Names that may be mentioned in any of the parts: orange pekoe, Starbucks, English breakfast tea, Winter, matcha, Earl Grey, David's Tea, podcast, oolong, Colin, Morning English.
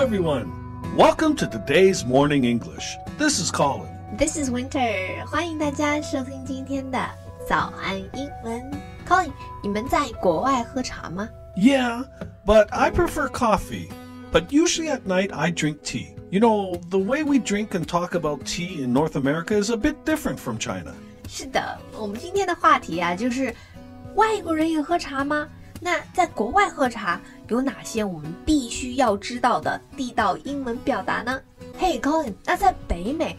Hello everyone! Welcome to today's Morning English. This is Colin. This is Winter. 欢迎大家收听今天的早安英文。Colin, 你们在国外喝茶吗？ Yeah, but I prefer coffee. But usually at night I drink tea. You know, the way we drink and talk about tea in North America is a bit different from China. 是的，我们今天的话题啊，就是外国人也喝茶吗？那在国外喝茶有哪些我们必须要知道的地道英文表达呢？ Hey Colin, 那在北美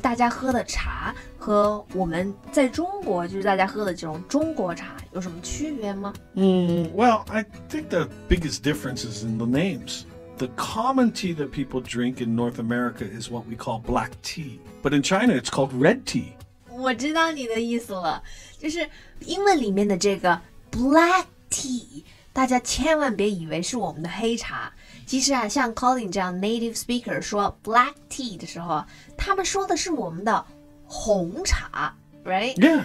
大家喝的茶和我们在中国就是大家喝的这种中国茶有什么区别吗？Well, I think the biggest difference is in the names. The common tea that people drink in North America is what we call black tea, but in China it's called red tea. 我知道你的意思了，就是英文里面的这个 black tea， 大家千万别以为是我们的黑茶。其实啊，像 Colin 这样 native speaker 说 black tea 的时候，他们说的是我们的红茶 ，right? Yeah.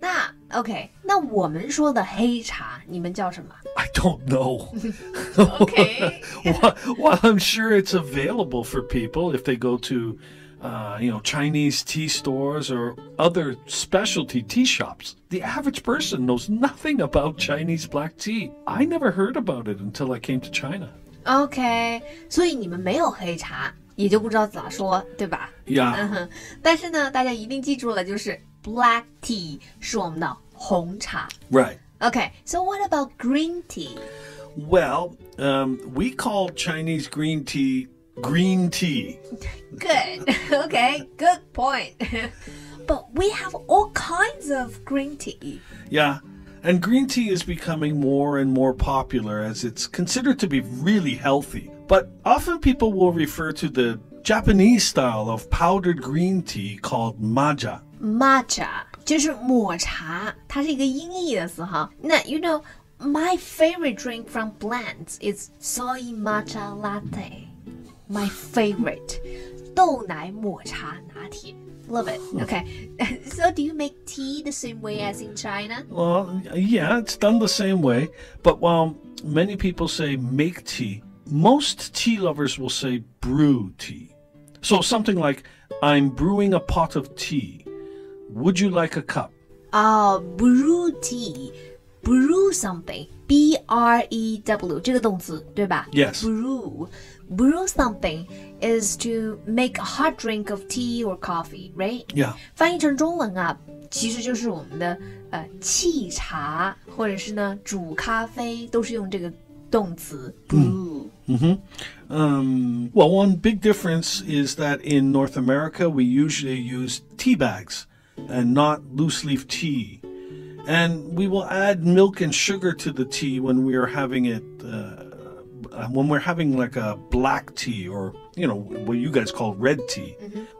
那 OK， 那我们说的黑茶，你们叫什么 ？I don't know. OK. Well, I'm sure it's available for people if they go to.Chinese tea stores or other specialty tea shops. The average person knows nothing about Chinese black tea. I never heard about it until I came to China. Okay, 所以你们没有黑茶，也就不知道咋说，对吧？ Yeah. 但是呢，大家一定记住了，就是 black tea 是我们的红茶。Right. Okay, so what about green tea? Well, we call Chinese green tea green tea. Good. Okay, good point. But we have all kinds of green tea. Yeah, and green tea is becoming more and more popular as it's considered to be really healthy. But often people will refer to the Japanese style of powdered green tea called matcha. Matcha, 就是抹茶，它是一个音译的词哈。那 you know, my favorite drink from plants is soy matcha latte.My favorite, 豆奶抹茶拿铁 Love it, okay. So do you make tea the same way as in China? Well, yeah, it's done the same way. But while many people say make tea, most tea lovers will say brew tea. So something like, I'm brewing a pot of tea. Would you like a cup? Brew tea, brew something, B-R-E-W, 这个动词对吧 Yes. Brew.Brew something is to make a hot drink of tea or coffee, right? Yeah. 翻译成中文啊，其实就是我们的沏茶或者是呢煮咖啡，都是用这个动词 brew. Well, one big difference is that in North America we usually use tea bags and not loose leaf tea, and we will add milk and sugar to the tea when we are having it.When we're having like a black tea or, you know, what you guys call red tea,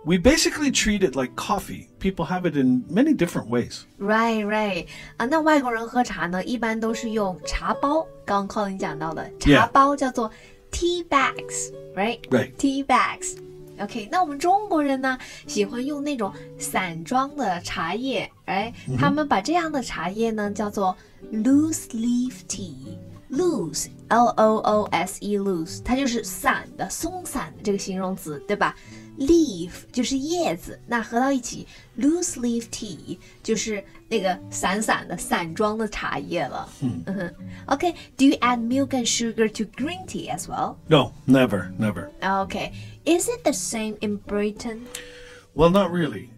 we basically treat it like coffee. People have it in many different ways. Right, right. 那外国人喝茶呢，一般都是用茶包。刚刚 Colin 讲到的茶包叫做 tea bags, right? Right. Tea bags. OK, 那我们中国人呢，喜欢用那种散装的茶叶，哎，他们把这样的茶叶呢叫做 loose leaf tea.Loose, L-O-O-S-E, loose, 它就是散的、松散的这个形容词，对吧 ？Leaf 就是叶子，那合到一起 ，loose leaf tea 就是那个散散的、散装的茶叶了。Okay, do you add milk and sugar to green tea as well? No, never, never. Okay, is it the same in Britain? Well, not really.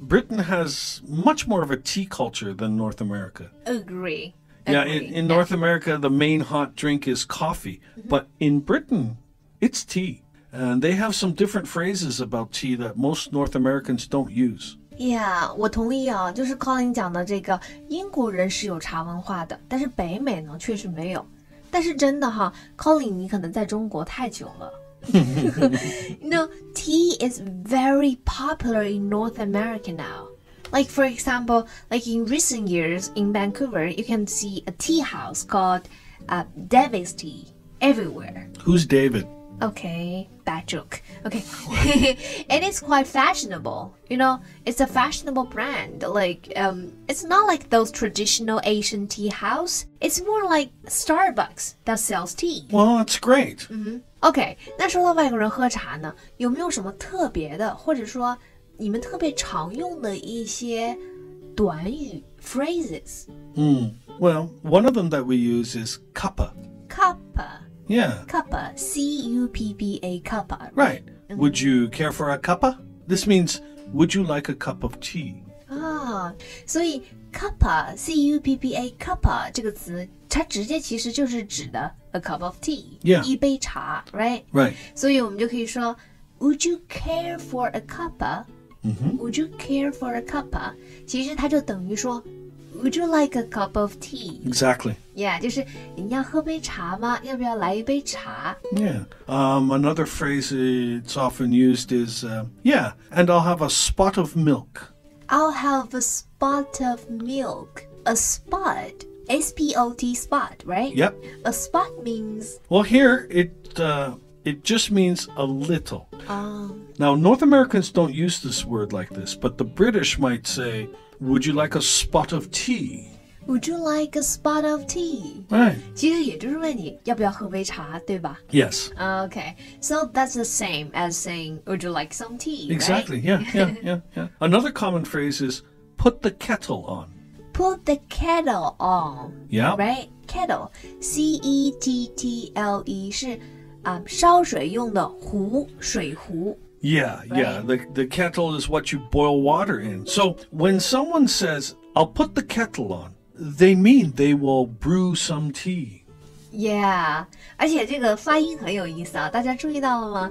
Britain has much more of a tea culture than North America. Agree.Yeah, in North America, the main hot drink is coffee. But in Britain, it's tea. And they have some different phrases about tea that most North Americans don't use. Yeah, 我同意啊，就是 Colin 讲的这个英国人是有茶文化的，但是北美呢确实没有。但是真的哈 ，Colin 你可能在中国太久了。You know, tea is very popular in North America now.Like, for example, like in recent years in Vancouver, you can see a tea house called David's Tea everywhere. Who's David? Okay, bad joke. Okay, and it's quite fashionable. You know, it's a fashionable brand. Like, it's not like those traditional Asian tea house. It's more like Starbucks that sells tea. Well, that's great. Mm-hmm. Okay, 那说到外国人喝茶呢，有没有什么特别的，或者说你们特别常用的一些短语 phrases? Well, one of them that we use is cuppa. Cuppa. Yeah. Cuppa. C-U-P-P-A, cuppa. Right. Mm-hmm. Would you care for a cuppa? This means, would you like a cup of tea? Ah, 所以 cuppa, C-U-P-P-A, cuppa 这个词，它直接其实就是指的 a cup of tea, yeah. 一杯茶 right? Right. 所以我们就可以说 would you care for a cuppa? Mm-hmm. Would you care for a cuppa? 其实它就等于说Would you like a cup of tea? Exactly. Yeah, 就是你要喝杯茶吗？要不要来一杯茶？ Yeah. Another phrase it's often used is, yeah, and I'll have a spot of milk. I'll have a spot of milk. A spot, S-P-O-T, spot, right? Yep. A spot means... Well, here it just means a little. Now, North Americans don't use this word like this, but the British might say... Would you like a spot of tea? Would you like a spot of tea? Right. 其实也就是问你要不要喝杯茶，对吧？ Yes. Okay. So that's the same as saying, would you like some tea? Exactly. Right? Yeah. Another common phrase is put the kettle on. Put the kettle on. Yeah. Right? Kettle. C-E-T-T-L-E 是烧水用的壶，水壶。Yeah, right. Yeah, the kettle is what you boil water in. So when someone says, I'll put the kettle on, they mean they will brew some tea. Yeah, 而且这个发音很有意思啊，大家注意到了吗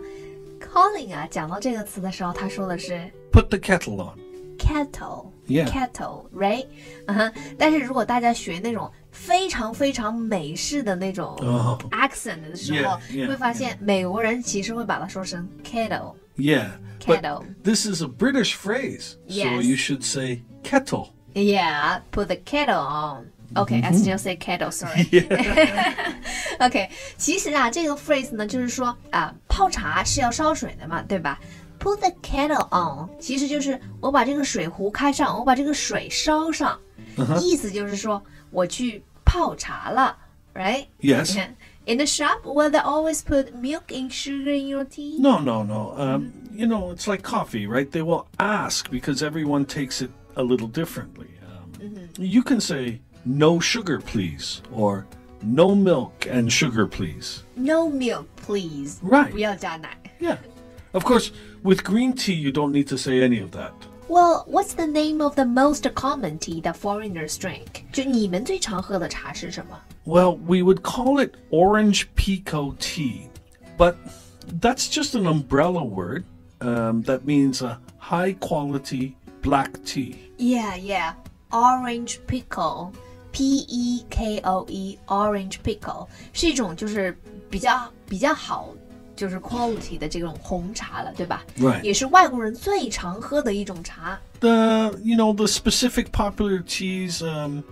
Colin 啊，讲到这个词的时候，他说的是 Put the kettle on. Kettle, yeah. Kettle, right? 但是如果大家学那种非常非常美式的那种 accent 的时候， 会发现美国人其实会把它说成 kettle.Yeah, kettle. But this is a British phrase, yes. So you should say kettle. Yeah, put the kettle on. Okay, mm-hmm. I still say kettle, sorry. Yeah. Okay, 其实啊，这个 phrase 呢，就是说啊，泡茶是要烧水的嘛，对吧？Put the kettle on 其实就是我把这个水壶开上，我把这个水烧上， 意思就是说我去泡茶了 right? Yes. In the shop, will they always put milk and sugar in your tea? No. You know, it's like coffee, right? They will ask because everyone takes it a little differently. You can say, no sugar, please, or no milk and sugar, please. No milk, please. Right. 不要加奶 Yeah. Of course, with green tea, you don't need to say any of that. Well, what's the name of the most common tea that foreigners drink? 就你们最常喝的茶是什么? Well, we would call it orange pekoe tea, but that's just an umbrella word. That means a high-quality black tea. Yeah. Orange pekoe. P-E-K-O-E, orange pekoe. 是一种就是比较好就是 quality 的这种红茶了，对吧？ Right. 也是外国人最常喝的一种茶。The specific popular teas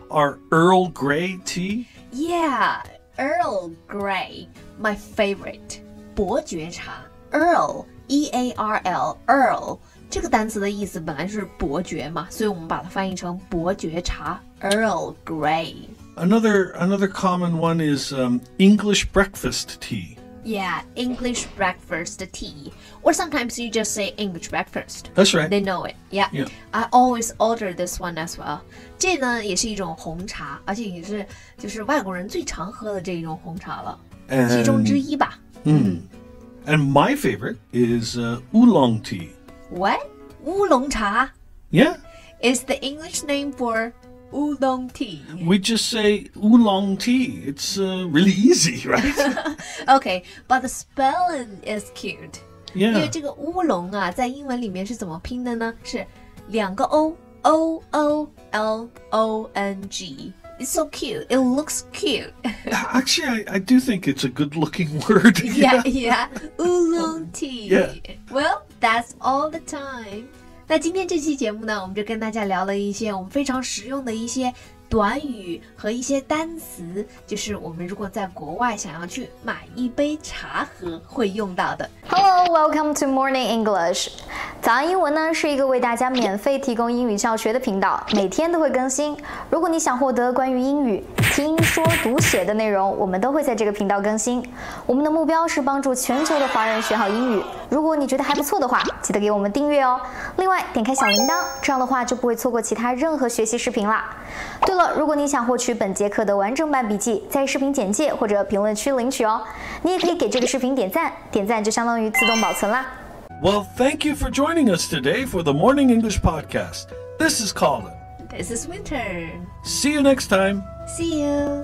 are Earl Grey tea. Yeah, Earl Grey, my favorite. 伯爵茶 Earl, E-A-R-L, Earl 这个单词的意思本来是伯爵嘛，所以我们把它翻译成伯爵茶 Earl Grey. Another common one is English breakfast tea.Yeah, English breakfast tea. Or sometimes you just say English breakfast. That's right. They know it. Yeah. I always order this one as well. 这呢也是一种红茶，而且也是就是外国人最常喝的这一种红茶了，其中之一吧。And my favorite is oolong tea. What? 乌龙茶? Yeah. It's the English name for...Oolong tea. We just say oolong tea. It's really easy, right? Okay, but the spelling is cute. Yeah. 因为这个乌龙啊，在英文里面是怎么拼的呢？是两个 O, O-O-L-O-N-G. It's so cute. It looks cute. Actually, I do think it's a good-looking word. Yeah. Oolong tea. Yeah. Well, that's all the time.那今天这期节目呢，我们就跟大家聊了一些我们非常实用的一些短语和一些单词，就是我们如果在国外想要去买一杯茶喝会用到的。Hello, welcome to Morning English. 早安英文呢是一个为大家免费提供英语教学的频道，每天都会更新。如果你想获得关于英语听说读写的内容，我们都会在这个频道更新。我们的目标是帮助全球的华人学好英语。如果你觉得还不错的话，记得给我们订阅哦。另外，点开小铃铛，这样的话就不会错过其他任何学习视频啦。对了，如果你想获取本节课的完整版笔记，在视频简介或者评论区领取哦。你也可以给这个视频点赞，点赞就相当于自动保存啦。Well, thank you for joining us today for the Morning English podcast. This is Colin. This is Winter. See you next time. See you.